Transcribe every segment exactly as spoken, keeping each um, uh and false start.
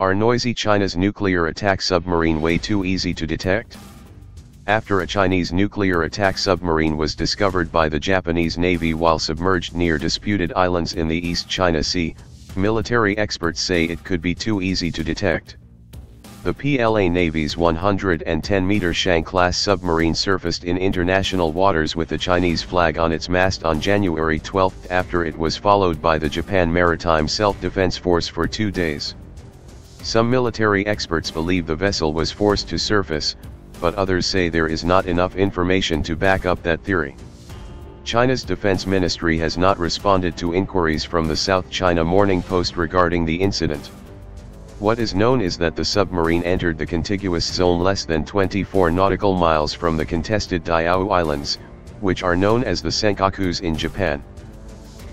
Are noisy China's nuclear attack submarine way too easy to detect? After a Chinese nuclear attack submarine was discovered by the Japanese Navy while submerged near disputed islands in the East China Sea, military experts say it could be too easy to detect. The P L A Navy's one hundred ten meter Shang-class submarine surfaced in international waters with the Chinese flag on its mast on January twelfth after it was followed by the Japan Maritime Self-Defense Force for two days. Some military experts believe the vessel was forced to surface, but others say there is not enough information to back up that theory. China's defense ministry has not responded to inquiries from the South China Morning Post regarding the incident. What is known is that the submarine entered the contiguous zone less than twenty-four nautical miles from the contested Diaoyu Islands, which are known as the senkakus in Japan.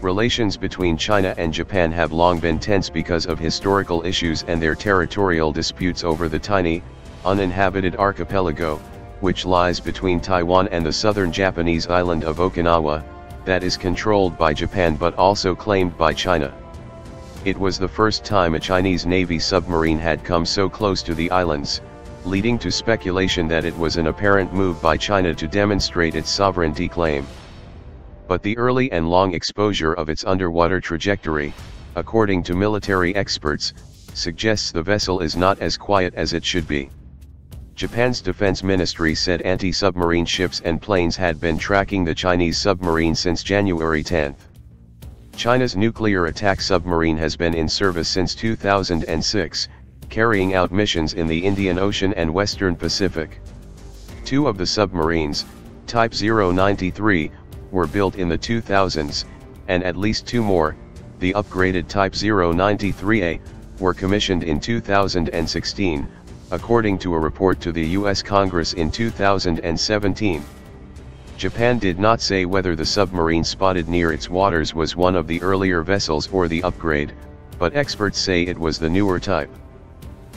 Relations between China and Japan have long been tense because of historical issues and their territorial disputes over the tiny, uninhabited archipelago, which lies between Taiwan and the southern Japanese island of Okinawa, that is controlled by Japan but also claimed by China. It was the first time a Chinese Navy submarine had come so close to the islands, leading to speculation that it was an apparent move by China to demonstrate its sovereignty claim. But the early and long exposure of its underwater trajectory, according to military experts, suggests the vessel is not as quiet as it should be. Japan's defense ministry said anti-submarine ships and planes had been tracking the Chinese submarine since January tenth. China's nuclear attack submarine has been in service since two thousand six, carrying out missions in the Indian Ocean and Western Pacific. Two of the submarines, Type zero ninety-three, were built in the two thousands, and at least two more, the upgraded Type zero ninety-three A, were commissioned in two thousand sixteen, according to a report to the U S Congress in two thousand seventeen. Japan did not say whether the submarine spotted near its waters was one of the earlier vessels or the upgrade, but experts say it was the newer type.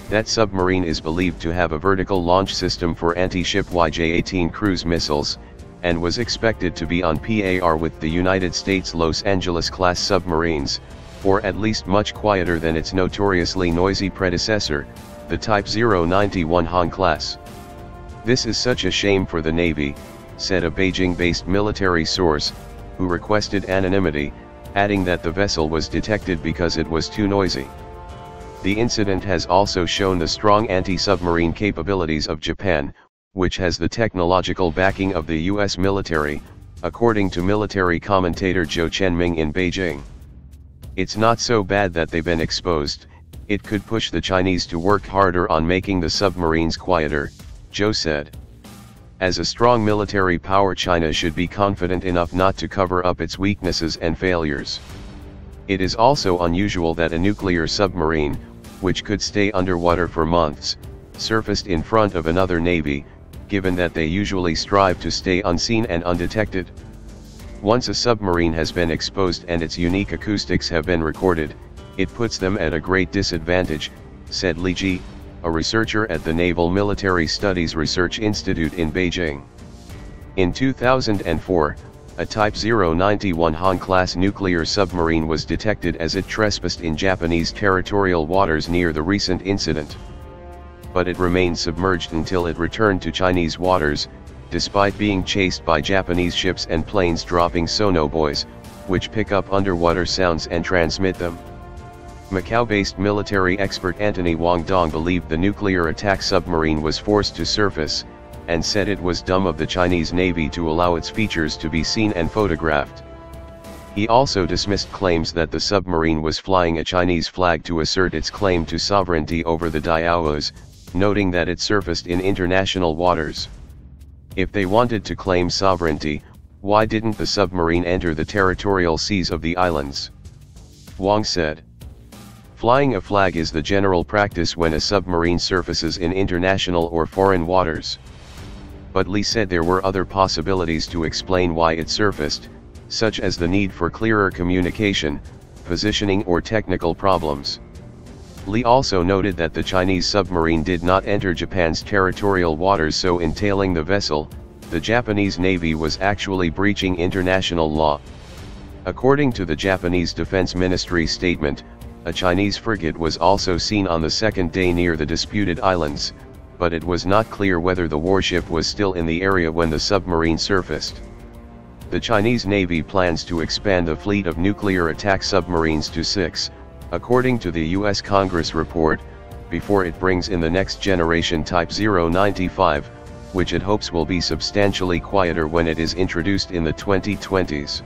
That submarine is believed to have a vertical launch system for anti-ship Y J eighteen cruise missiles, and was expected to be on par with the United States Los Angeles-class submarines, or at least much quieter than its notoriously noisy predecessor, the Type zero ninety-one Han class. "This is such a shame for the Navy," said a Beijing-based military source, who requested anonymity, adding that the vessel was detected because it was too noisy. The incident has also shown the strong anti-submarine capabilities of Japan, which has the technological backing of the U S military, according to military commentator Zhou Chenming in Beijing. "It's not so bad that they've been exposed, it could push the Chinese to work harder on making the submarines quieter," Zhou said. "As a strong military power, China should be confident enough not to cover up its weaknesses and failures. It is also unusual that a nuclear submarine, which could stay underwater for months, surfaced in front of another navy, given that they usually strive to stay unseen and undetected. Once a submarine has been exposed and its unique acoustics have been recorded, it puts them at a great disadvantage," said Li Ji, a researcher at the Naval Military Studies Research Institute in Beijing. In two thousand four, a Type zero ninety-one Han-class nuclear submarine was detected as it trespassed in Japanese territorial waters near the recent incident. But it remained submerged until it returned to Chinese waters, despite being chased by Japanese ships and planes dropping sonobuoys, which pick up underwater sounds and transmit them. Macau-based military expert Anthony Wong Dong believed the nuclear attack submarine was forced to surface, and said it was dumb of the Chinese Navy to allow its features to be seen and photographed. He also dismissed claims that the submarine was flying a Chinese flag to assert its claim to sovereignty over the Diaoyus, noting that it surfaced in international waters. "If they wanted to claim sovereignty, why didn't the submarine enter the territorial seas of the islands?" Wong said. "Flying a flag is the general practice when a submarine surfaces in international or foreign waters." But Li said there were other possibilities to explain why it surfaced, such as the need for clearer communication, positioning or technical problems. Li also noted that the Chinese submarine did not enter Japan's territorial waters, so in tailing the vessel, the Japanese Navy was actually breaching international law. According to the Japanese Defense Ministry statement, a Chinese frigate was also seen on the second day near the disputed islands, but it was not clear whether the warship was still in the area when the submarine surfaced. The Chinese Navy plans to expand the fleet of nuclear attack submarines to six, according to the U S Congress report, before it brings in the next generation Type zero ninety-five, which it hopes will be substantially quieter when it is introduced in the twenty twenties.